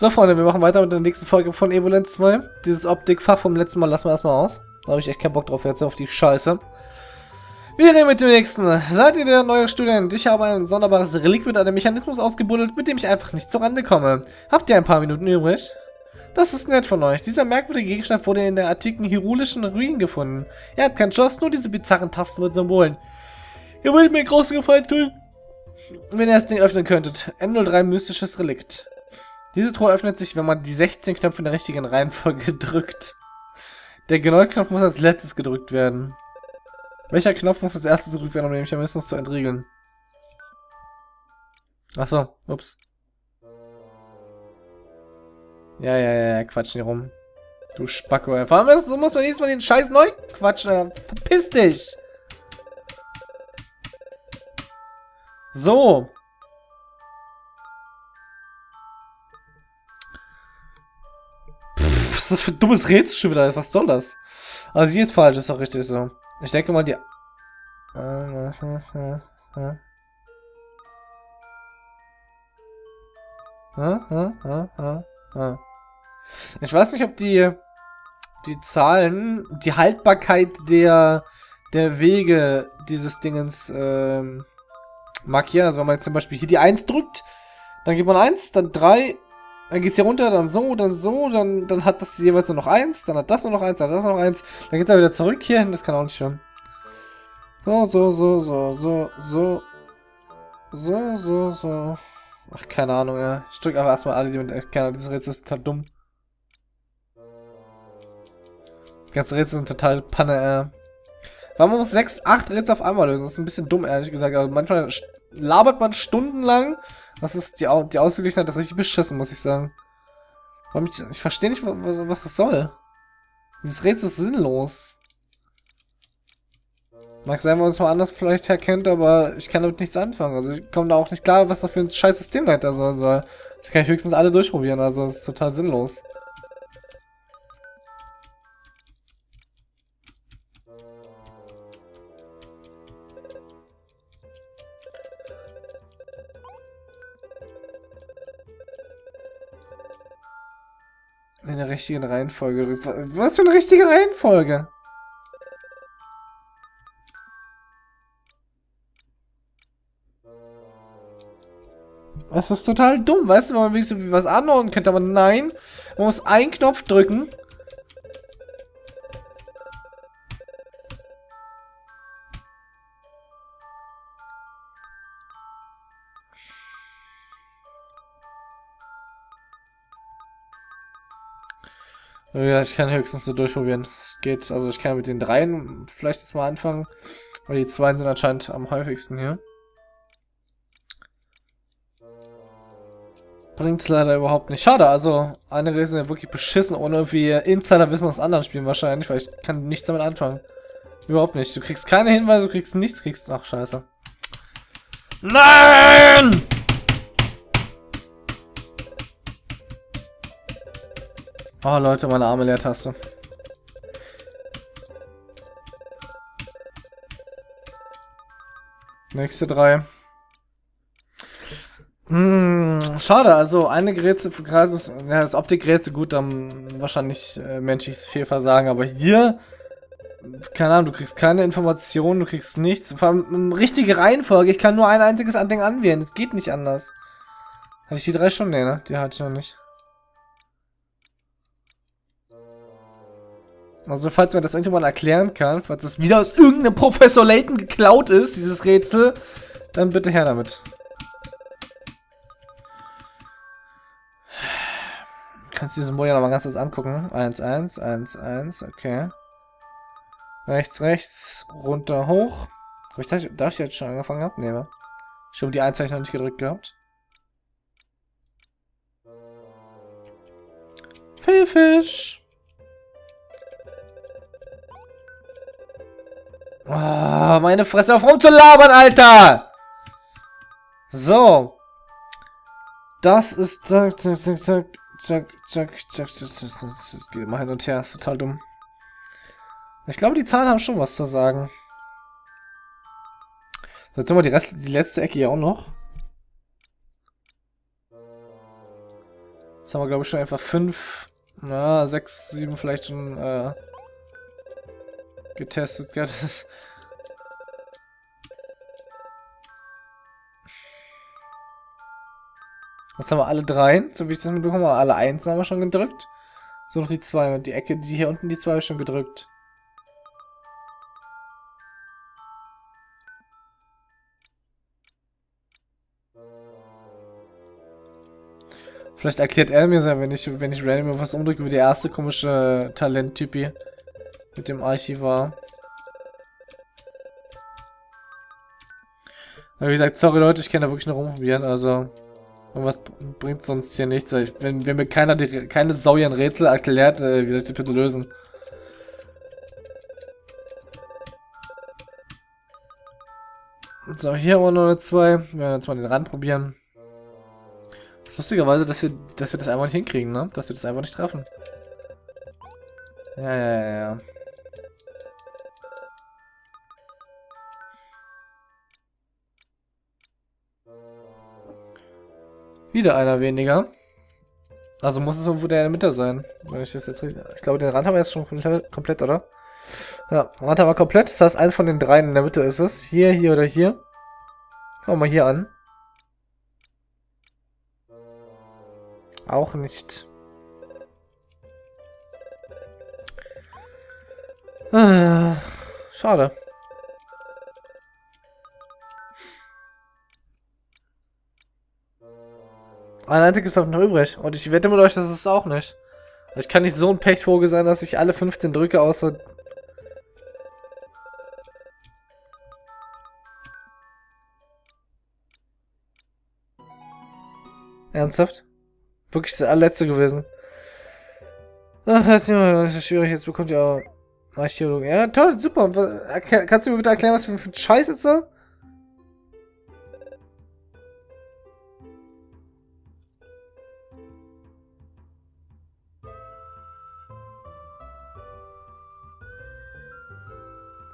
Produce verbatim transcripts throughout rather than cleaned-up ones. So, Freunde, wir machen weiter mit der nächsten Folge von Evoland zwei. Dieses Optikfach vom letzten Mal lassen wir erstmal aus. Da habe ich echt keinen Bock drauf jetzt, auf die Scheiße. Wir reden mit dem nächsten. Seid ihr der neue Student? Ich habe ein sonderbares Relikt mit einem Mechanismus ausgebuddelt, mit dem ich einfach nicht zurande komme. Habt ihr ein paar Minuten übrig? Das ist nett von euch. Dieser merkwürdige Gegenstand wurde in der antiken hyrulischen Ruinen gefunden. Er hat kein Schloss, nur diese bizarren Tasten mit Symbolen. Ihr würdet mir einen großen Gefallen tun, wenn ihr das Ding öffnen könntet. N null drei mystisches Relikt. Diese Truhe öffnet sich, wenn man die sechzehn Knöpfe in der richtigen Reihenfolge drückt. Der genaue Knopf muss als letztes gedrückt werden. Welcher Knopf muss als erstes gedrückt werden, um den Mechanismus zu entriegeln? Achso, ups. Ja, ja, ja, quatschen hier rum. Du Spacko, ey. Vor allem, so muss man jedes Mal den Scheiß neu quatschen, ey. Verpiss dich! So. Pff, was ist das für ein dummes Rätsel schon wieder? Was soll das? Also hier ist falsch, ist doch richtig so. Ich denke mal, die... Ich weiß nicht, ob die... Die Zahlen... Die Haltbarkeit der... Der Wege dieses Dingens... Ähm, markieren. Also wenn man jetzt zum Beispiel hier die eins drückt, dann gibt man eins, dann drei, dann geht's hier runter, dann so, dann so, dann, dann hat das jeweils nur noch eins, dann hat das nur noch eins, dann hat das nur noch eins, dann geht's da wieder zurück hier hin, das kann auch nicht schon. So, so, so, so, so, so, so, so, so. Ach, keine Ahnung, ja. Ich drück aber erstmal alle, die mit, äh, keine Ahnung, dieses Rätsel ist total dumm. Das ganze Rätsel sind total Panne, äh. Weil man muss sechs, acht Rätsel auf einmal lösen. Das ist ein bisschen dumm, ehrlich gesagt. Also manchmal labert man stundenlang. Das ist die, Au die Ausgeglichenheit, das ist richtig beschissen, muss ich sagen. Warum ich, ich verstehe nicht, was, was das soll. Dieses Rätsel ist sinnlos. Mag sein, wenn man es mal anders vielleicht herkennt, aber ich kann damit nichts anfangen. Also ich komme da auch nicht klar, was da für ein scheiß Systemleiter sein soll. Das kann ich höchstens alle durchprobieren, also das ist total sinnlos. In der richtigen Reihenfolge. Was für eine richtige Reihenfolge? Das ist total dumm, weißt du, wenn man wenigstens was anordnen könnte, aber nein. Man muss einen Knopf drücken. Ja, ich kann höchstens nur durchprobieren. Es geht, also ich kann mit den dreien vielleicht jetzt mal anfangen, weil die zweien sind anscheinend am häufigsten hier. Bringt's leider überhaupt nicht. Schade, also eine Rätsel sind ja wirklich beschissen, ohne irgendwie Insiderwissen aus anderen Spielen wahrscheinlich, weil ich kann nichts damit anfangen. Überhaupt nicht. Du kriegst keine Hinweise, du kriegst nichts, kriegst... Ach, scheiße. Nein! Oh Leute, meine arme Leertaste. Nächste drei. Hm, schade, also eine Grätze, gerade ja, das Optikgrätze, gut, dann wahrscheinlich äh, menschliches Fehlversagen, aber hier, keine Ahnung, du kriegst keine Informationen, du kriegst nichts. Vor allem richtige Reihenfolge, ich kann nur ein einziges Ding anwählen, es geht nicht anders. Hatte ich die drei schon? Nee, ne? Die hatte ich noch nicht. Also falls man das irgendjemand erklären kann, falls es wieder aus irgendeinem Professor Layton geklaut ist, dieses Rätsel, dann bitte her damit. Du kannst die Symbole ja nochmal ganz kurz angucken. eins, eins, eins, eins, okay. Rechts, rechts, runter, hoch. Hab ich das, darf ich jetzt schon angefangen haben? Nee, ne? Ich habe die eins noch nicht gedrückt gehabt. Fehlfisch! Oh, meine Fresse, auf rumzulabern, Alter! So. Das ist... Zack, zack, zack, zack, zack, zack, zack, zack, das geht immer hin und her, ist total dumm. Ich glaube, die Zahlen haben schon was zu sagen. So, jetzt haben wir die, Rest, die letzte Ecke hier auch noch. Jetzt haben wir, glaube ich, schon etwa fünf, na, sechs, sieben vielleicht schon äh, getestet. Gell? Jetzt haben wir alle drei, so wie ich das mitbekommen habe, alle eins haben wir schon gedrückt. So noch die zwei und die Ecke, die hier unten, die zwei habe ich schon gedrückt. Vielleicht erklärt er mir sein, wenn ich, wenn ich random was umdrücke, wie der erste komische Talent-Typi mit dem Archivar. Aber wie gesagt, sorry Leute, ich kann da wirklich noch rumprobieren, also... Irgendwas bringt sonst hier nichts, weil ich, wenn, wenn mir keiner die, keine Sau ihren Rätsel erklärt, äh, wie soll ich die bitte lösen? So, hier haben wir nur zwei. Wir werden jetzt mal den Rand probieren. Das ist lustigerweise, dass wir, dass wir das einfach nicht hinkriegen, ne? Dass wir das einfach nicht treffen. Ja, ja, ja, ja. Wieder einer weniger. Also muss es irgendwo der in der Mitte sein. Wenn ich das jetzt richtig. Ich glaube, den Rand haben wir jetzt schon komplett, oder? Ja, Rand haben wir komplett. Das heißt, eins von den dreien in der Mitte ist es. Hier, hier oder hier. Fangen wir mal hier an. Auch nicht. Ah, schade. Ein einziges bleibt noch übrig. Und ich wette mit euch, das ist es auch nicht. Ich kann nicht so ein Pechvogel sein, dass ich alle fünfzehn drücke, außer... Ernsthaft? Wirklich der allerletzte gewesen. Ach, das ist nicht schwierig. Jetzt bekommt ihr auch Archäologen. Ja, toll, super. Kannst du mir bitte erklären, was für ein Scheiß jetzt so?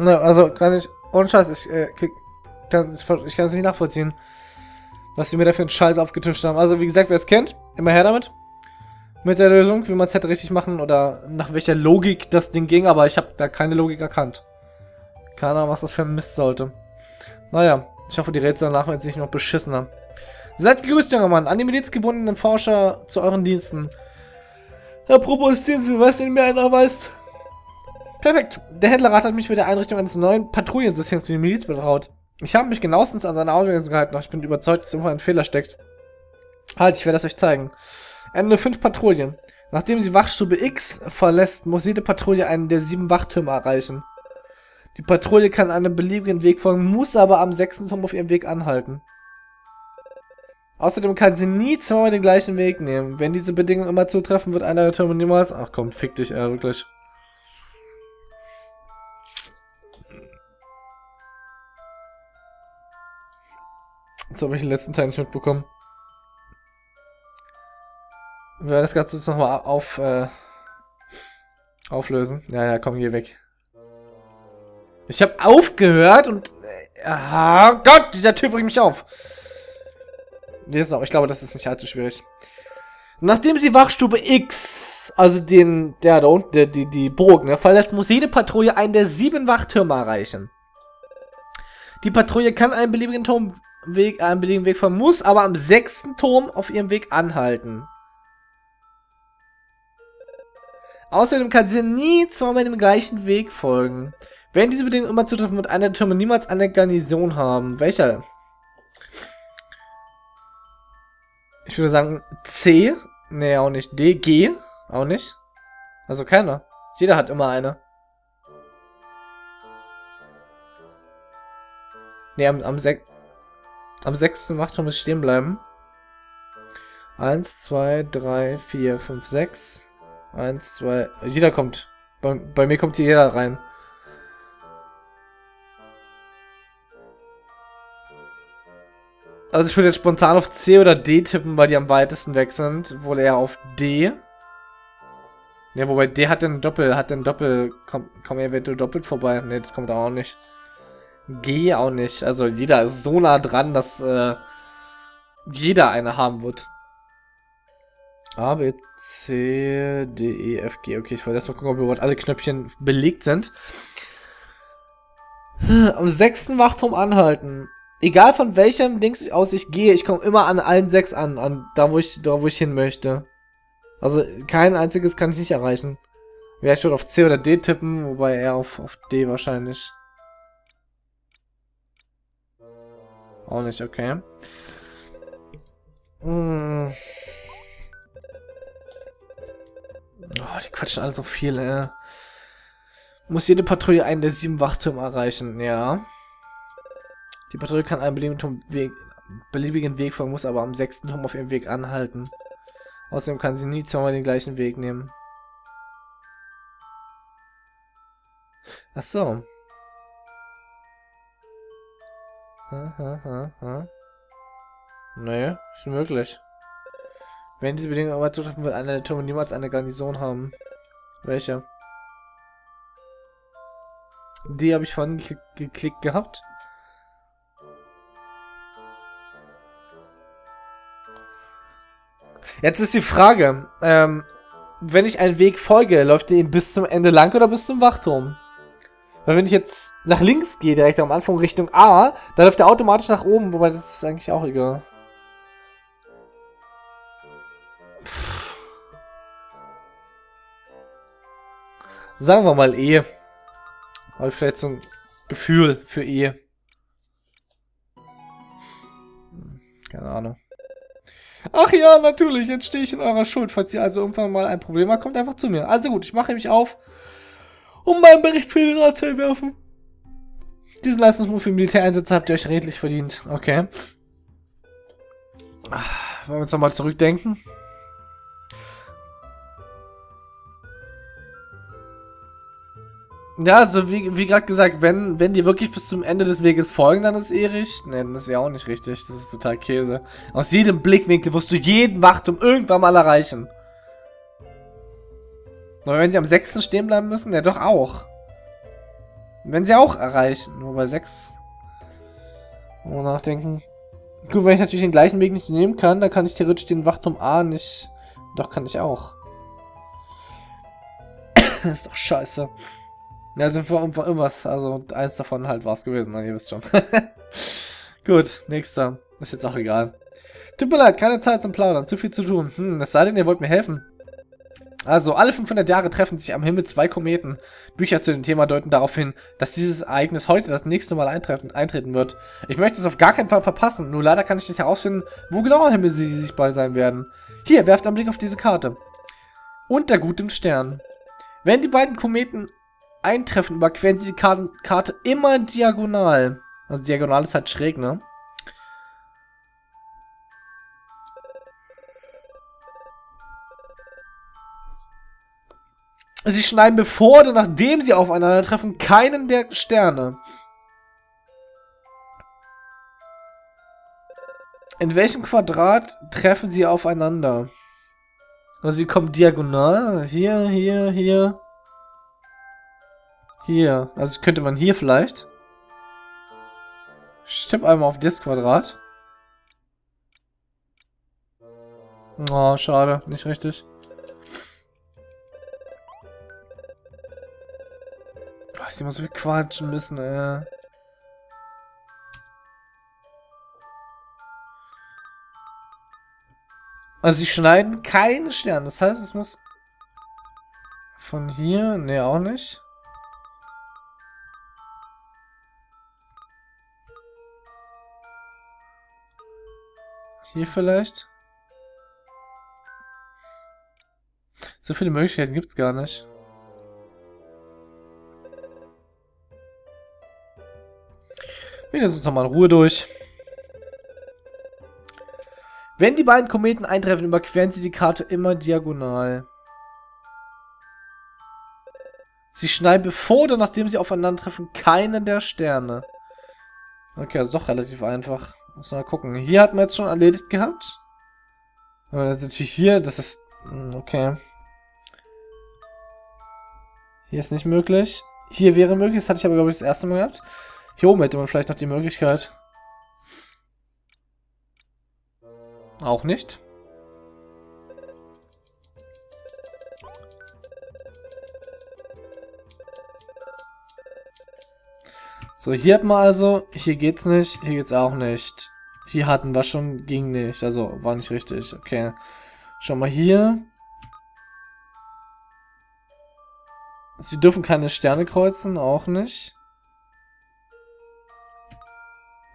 Ne, also gar nicht, ohne Scheiß, ich, äh, ich kann es nicht nachvollziehen, was sie mir dafür einen Scheiß aufgetischt haben. Also wie gesagt, wer es kennt, immer her damit, mit der Lösung, wie man es hätte richtig machen oder nach welcher Logik das Ding ging, aber ich habe da keine Logik erkannt. Keine Ahnung, was das für ein Mist sollte. Naja, ich hoffe, die Rätsel danach werden sich nicht noch beschissener. Seid gegrüßt, junger Mann, an die milizgebundenen Forscher zu euren Diensten. Apropos Dienst, wie weißt du, mir einer weißt? Perfekt. Der Händlerrat hat mich mit der Einrichtung eines neuen Patrouillensystems für die Miliz betraut. Ich habe mich genauestens an seine Audienz gehalten, aber ich bin überzeugt, dass irgendwo ein Fehler steckt. Halt, ich werde es euch zeigen. Ende fünf Patrouillen. Nachdem sie Wachstube X verlässt, muss jede Patrouille einen der sieben Wachtürme erreichen. Die Patrouille kann einem beliebigen Weg folgen, muss aber am sechsten Turm auf ihrem Weg anhalten. Außerdem kann sie nie zweimal den gleichen Weg nehmen. Wenn diese Bedingungen immer zutreffen, wird einer der Türme niemals... Ach komm, fick dich, äh, wirklich... Jetzt habe ich den letzten Teil nicht mitbekommen. Wir werden das Ganze jetzt nochmal auf, äh, auflösen. Ja, ja, komm, geh weg. Ich habe aufgehört und... Ah, oh Gott, dieser Typ bringt mich auf. Der ist noch, ich glaube, das ist nicht allzu schwierig. Nachdem sie Wachstube X, also den, der da unten, der, die, die Burg, ne, verlässt, muss jede Patrouille einen der sieben Wachtürme erreichen. Die Patrouille kann einen beliebigen Turm... Weg, einen beliebigen Weg von muss, aber am sechsten Turm auf ihrem Weg anhalten. Außerdem kann sie nie zweimal dem gleichen Weg folgen. Wenn diese Bedingungen immer zutreffen, wird einer der Türme niemals eine Garnison haben. Welcher? Ich würde sagen C. Nee, auch nicht. D, G. Auch nicht. Also keiner. Jeder hat immer eine. Nee, am, am sechsten Am sechsten Wachturm muss ich stehen bleiben. eins, zwei, drei, vier, fünf, sechs. eins, zwei. Jeder kommt. Bei, bei mir kommt hier jeder rein. Also ich würde jetzt spontan auf C oder D tippen, weil die am weitesten weg sind. Wohl eher auf D. Ne, wobei D hat den Doppel, hat den Doppel. Komm, komm eventuell doppelt vorbei. Ne, das kommt auch nicht. G auch nicht. Also jeder ist so nah dran, dass äh, jeder eine haben wird. A, B, C, D, E, F, G. Okay, ich wollte erst mal gucken, ob überhaupt alle Knöpfchen belegt sind. Am sechsten Wachturm anhalten. Egal von welchem Dings aus ich gehe, ich komme immer an allen sechs an, an da, wo ich, da, wo ich hin möchte. Also kein einziges kann ich nicht erreichen. Wäre ich schon auf C oder D tippen, wobei eher auf, auf D wahrscheinlich. Auch nicht, okay. Hm. Oh, die quatschen alle so viel, ey. Muss jede Patrouille einen der sieben Wachtürme erreichen, ja. Die Patrouille kann einen beliebigen Weg, beliebigen Weg folgen, muss aber am sechsten Turm auf ihrem Weg anhalten. Außerdem kann sie nie zweimal den gleichen Weg nehmen. Ach so. Ha, ha, ha, ha. Nee, ist möglich. Wenn diese Bedingungen aber zutreffen, wird einer der Türme niemals eine Garnison haben. Welche? Die habe ich vorhin geklickt gehabt. Jetzt ist die Frage, ähm, wenn ich einen Weg folge, läuft der ihm bis zum Ende lang oder bis zum Wachturm? Weil wenn ich jetzt nach links gehe, direkt am Anfang Richtung A, dann läuft er automatisch nach oben, wobei das ist eigentlich auch egal. Pff. Sagen wir mal E. Weil vielleicht so ein Gefühl für E. Keine Ahnung. Ach ja, natürlich, jetzt stehe ich in eurer Schuld. Falls ihr also irgendwann mal ein Problem habt, kommt einfach zu mir. Also gut, ich mache mich auf, um meinen Bericht für den Rat zu werfen. Diesen Leistungsmut für Militäreinsätze habt ihr euch redlich verdient. Okay. Wollen wir uns nochmal zurückdenken? Ja, also wie, wie gerade gesagt, wenn, wenn die wirklich bis zum Ende des Weges folgen, dann ist eh richtig. Ne, dann ist ja auch nicht richtig. Das ist total Käse. Aus jedem Blickwinkel wirst du jeden Wachturm irgendwann mal erreichen. Aber wenn sie am sechsten stehen bleiben müssen, ja doch auch. Wenn sie auch erreichen. Nur bei sechs. Mal nachdenken. Gut, wenn ich natürlich den gleichen Weg nicht nehmen kann, dann kann ich theoretisch den Wachturm A nicht... Doch, kann ich auch. Das ist doch scheiße. Ja, sind wir irgendwas, also eins davon halt war es gewesen, ne? Ihr wisst schon. Gut, nächster. Ist jetzt auch egal. Tut mir leid, keine Zeit zum Plaudern, zu viel zu tun. Hm, es sei denn, ihr wollt mir helfen. Also, alle fünfhundert Jahre treffen sich am Himmel zwei Kometen. Bücher zu dem Thema deuten darauf hin, dass dieses Ereignis heute das nächste Mal eintreffen, eintreten wird. Ich möchte es auf gar keinen Fall verpassen, nur leider kann ich nicht herausfinden, wo genau am Himmel sie sich bei sein werden. Hier, werft einen Blick auf diese Karte. Unter gutem Stern. Wenn die beiden Kometen eintreffen, überqueren sie die Karte, Karte immer diagonal. Also diagonal ist halt schräg, ne? Sie schneiden, bevor oder nachdem sie aufeinandertreffen, keinen der Sterne. In welchem Quadrat treffen sie aufeinander? Also sie kommen diagonal. Hier, hier, hier. Hier, also könnte man hier vielleicht. Ich tippe einmal auf das Quadrat. Oh, schade, nicht richtig. Oh, ich muss so viel quatschen müssen, ey. Also sie schneiden keinen Stern, das heißt, es muss von hier, ne, auch nicht. Hier vielleicht? So viele Möglichkeiten gibt es gar nicht. Wir lesen uns nochmal in Ruhe durch. Wenn die beiden Kometen eintreffen, überqueren sie die Karte immer diagonal. Sie schneiden, bevor oder nachdem sie aufeinandertreffen, keinen der Sterne. Okay, also doch relativ einfach. Muss mal gucken. Hier hatten wir jetzt schon erledigt gehabt. Aber das ist natürlich hier, das ist... Okay. Hier ist nicht möglich. Hier wäre möglich, das hatte ich aber, glaube ich, das erste Mal gehabt. Hier oben hätte man vielleicht noch die Möglichkeit. Auch nicht. So, hier hat man also, hier geht's nicht, hier geht's auch nicht. Hier hatten wir schon, ging nicht, also war nicht richtig. Okay, schon mal hier. Sie dürfen keine Sterne kreuzen, auch nicht.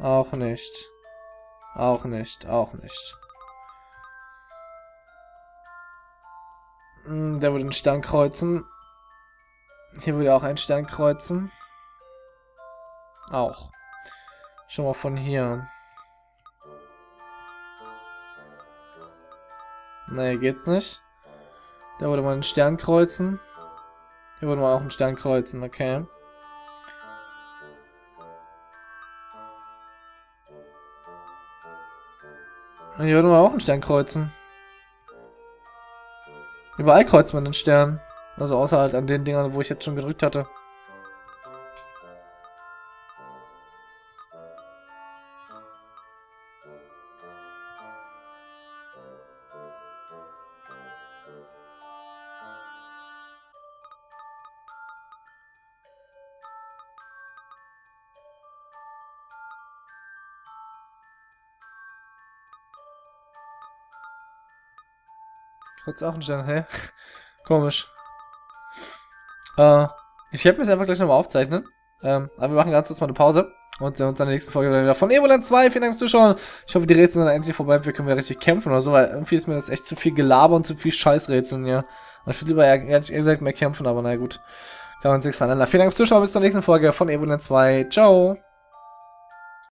Auch nicht. Auch nicht, auch nicht. Der würde einen Stern kreuzen. Hier würde auch ein Stern kreuzen. Auch. Schon mal von hier. Naja, geht's nicht. Da würde man einen Stern kreuzen. Hier würde man auch einen Stern kreuzen, okay. Und hier würde man auch einen Stern kreuzen. Überall kreuzt man den Stern. Also außer halt an den Dingern, wo ich jetzt schon gedrückt hatte. Kurz auch ein Stern, hä? Komisch. Äh, ich werde mir das einfach gleich nochmal aufzeichnen. Ähm, aber wir machen ganz kurz mal eine Pause und sehen uns in der nächsten Folge wieder von Evoland zwei. Vielen Dank fürs Zuschauen. Ich hoffe, die Rätsel sind dann endlich vorbei. Wir können wieder richtig kämpfen oder so, weil irgendwie ist mir das echt zu viel Gelaber und zu viel Scheißrätseln hier. Ich würde lieber ehrlich gesagt mehr kämpfen, aber naja, gut. Kann man nichts aneinander. Vielen Dank fürs Zuschauen. Bis zur nächsten Folge von Evoland zwei. Ciao.